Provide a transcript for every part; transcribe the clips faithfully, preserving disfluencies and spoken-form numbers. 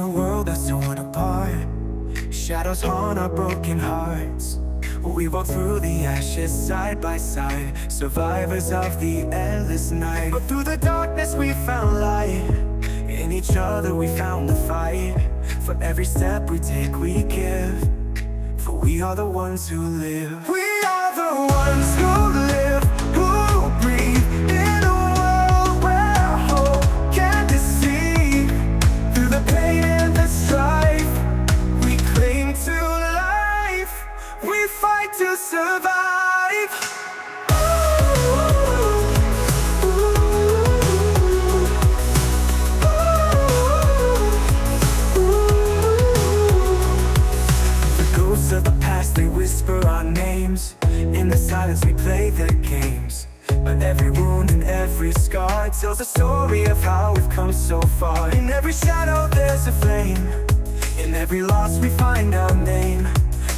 in a world that's torn apart. Shadows haunt our broken hearts. We walk through the ashes side by side, survivors of the endless night. But through the darkness we found light. In each other we found the fight. For every step we take we give, for we are the ones who live. We are the ones who live, who breathe in a world where hope can deceive. Through the pain and the strife, we cling to life. We fight to survive. Of the past, they whisper our names. In the silence we play their games, but every wound and every scar tells a story of how we've come so far. In every shadow there's a flame, in every loss we find our name.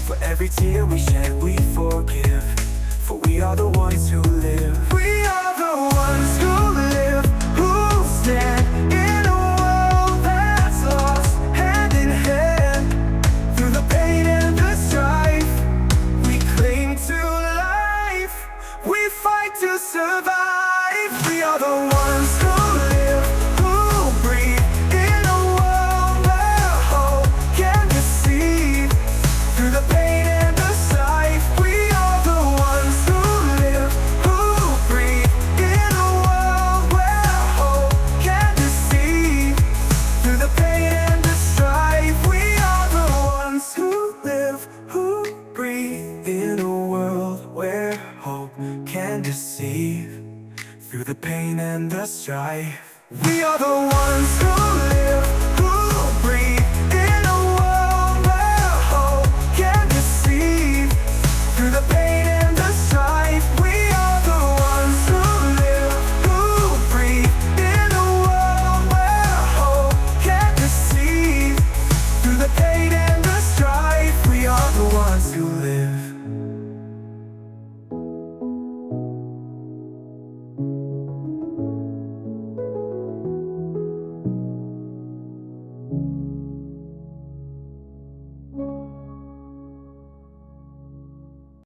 For every tear we shed we forgive, for we are the ones who live. We are the ones who live, who stand in a world that's lost hand in hand. Through the pain and fight to survive. We are the ones who live, who breathe in a world where hope can deceive. Through the pain and the strife, we are the ones who live, who breathe in a world where hope can deceive. Through the pain and the strife, we are the ones who live, who breathe in a world where hope can deceive. Through the pain and the strife, we are the ones who live.